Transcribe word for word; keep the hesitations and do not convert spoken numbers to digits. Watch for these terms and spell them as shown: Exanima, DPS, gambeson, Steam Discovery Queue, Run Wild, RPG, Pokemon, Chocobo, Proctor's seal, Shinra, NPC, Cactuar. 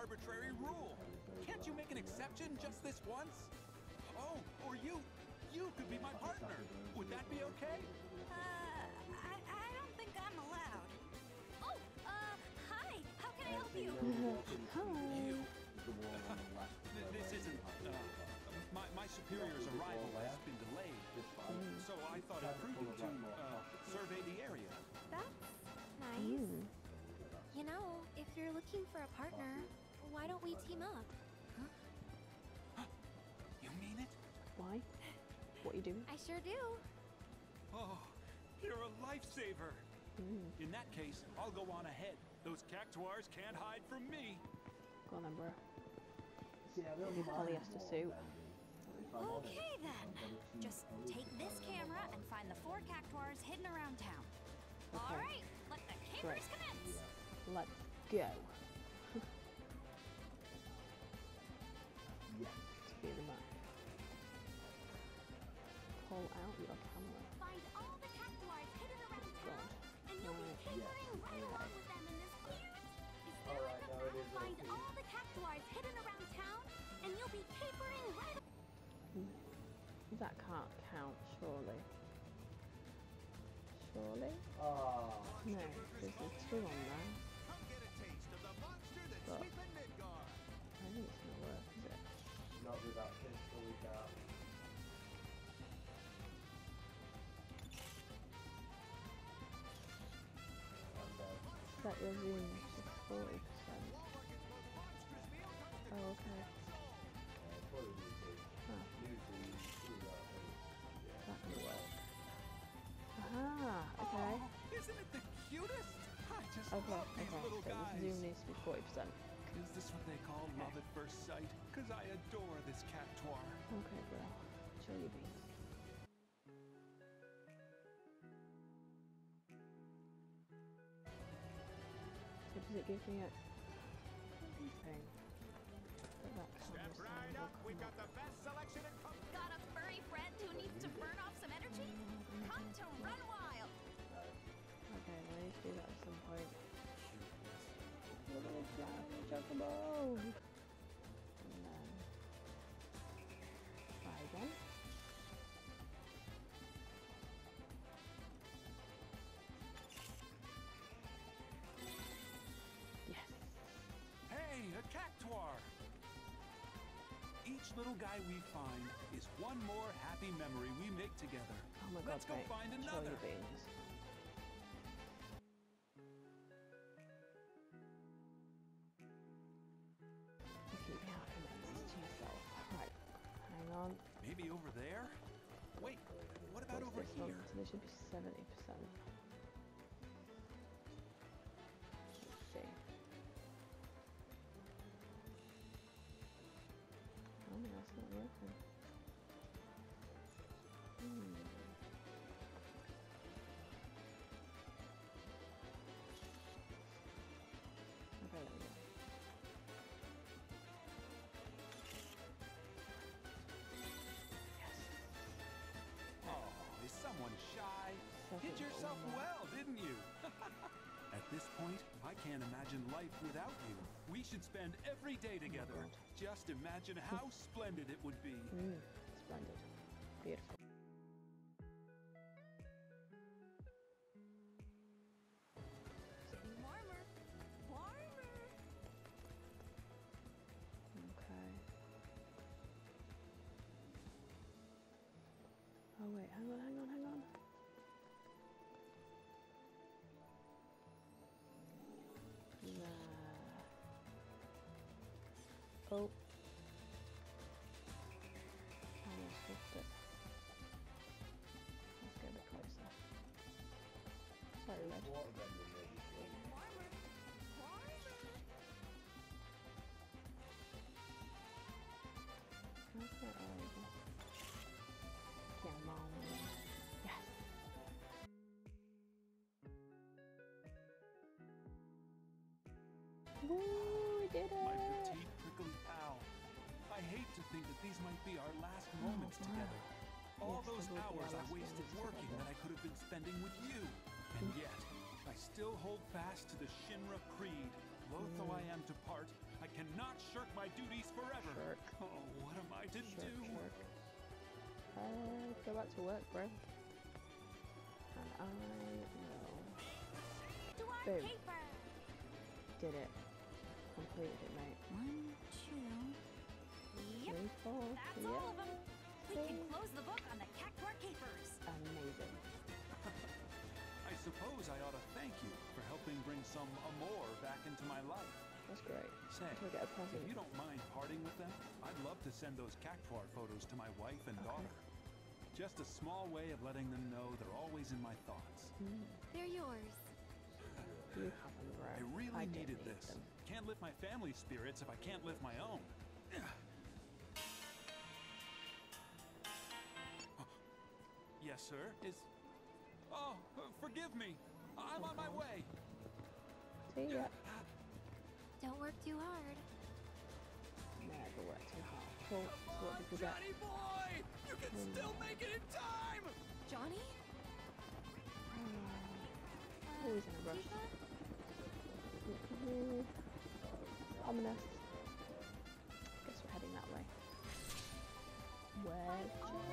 arbitrary rule. Can't you make an exception just this once? Oh, or you, you could be my partner. Would that be okay? Uh, I, I don't think I'm allowed. Oh, uh, hi. How can I help you? Hello. This isn't, uh, My, my superior's arrival has been delayed, mm. so I thought it prudent to uh, survey the area. That's nice. Mm. You know, if you're looking for a partner, why don't we team up? Huh? You mean it? Why? What you do? I sure do. Oh, you're a lifesaver. Mm. In that case, I'll go on ahead. Those Cactuars can't hide from me. Go on then, bro. Polyester suit. Okay then, just take this camera and find the four Cactuars hidden around town. Okay. All right, let the capers commence. Let's go. Yes, here we go. Pull out your camera. Find all the Cactuars hidden around town, and you'll be capering right along with them in this clearance. Is there a map? Find all the Cactuars hidden around town, and you'll be capering right. That can't count, surely. Surely? Oh. No, there's two on there. But I think it's not worth it. It's not with that pistol we got. Set your zoom to forty percent. Oh, okay. Huh. That can work. Aha, okay. Oh, isn't it the cutest? I just okay, love these okay, little so guys. Zoom needs to be forty percent. Is this what they call okay. love at first sight? Because I adore this Cactuar. Okay, bro. Chill your beans. So does it give me a thing? Step right up, we've got the best selection in Pokemon. Got a furry friend who needs to burn off some energy? Come to Run Wild! Okay, I need to do that at some point. Little Chocobo! And then... Bye again. Yes! Hey, a Cactuar! Each little guy we find is one more happy memory we make together. Oh my God, let's go mate. Find another. You keep happy memories to yourself. Right, hang on. Maybe over there? Wait, what about over here? So there should be seventy percent. Let's see. Oh no, it's not working. Hmm. Okay, there we go. Yes. Oh, is someone shy? Something Hit yourself well, didn't you? At this point, I can't imagine life without you. We should spend every day together. Oh, just imagine how splendid it would be. Mm, splendid. Beautiful. Warmer. Warmer. Okay. Oh, wait. Hang on, hang on, hang on. Nah. Oh. I almost flipped it. Let's get a bit closer. Sorry, Red. How's that over? Come on. Yes! Woo, we did it! My petite prickly pal. I hate to think that these might be our last oh moments together. All yes, those hours I wasted working together. That I could have been spending with you. And yet, I still hold fast to the Shinra creed. Loath mm. though I am to part, I cannot shirk my duties forever. Shirk. Oh, what am I to shirk, do? Shirk. Uh, go back to work, bro. And I know. Do I Boom. Paper? Did it. Completed it, mate. One, two, yep. three, four. That's yep. all of them. We Six. Can close the book on the Cactuar Capers. Amazing. I suppose I ought to thank you for helping bring some amour back into my life. That's great. Say, get a if you don't mind parting with them, I'd love to send those Cactuar photos to my wife and okay. daughter. Just a small way of letting them know they're always in my thoughts. Mm. They're yours. You have them, right? I really I needed need this. Them. Can't lift my family's spirits if I can't lift my own. Yes, sir? Is... Oh, uh, forgive me. I'm okay. on my way. See ya. Don't work too hard. Never work too hard. Cool. Come on, so Johnny boy! You can mm. still make it in time! Johnny? Mm. Always in a rush. Mm-hmm. Ominous. Guess we're heading that way. Where's Johnny?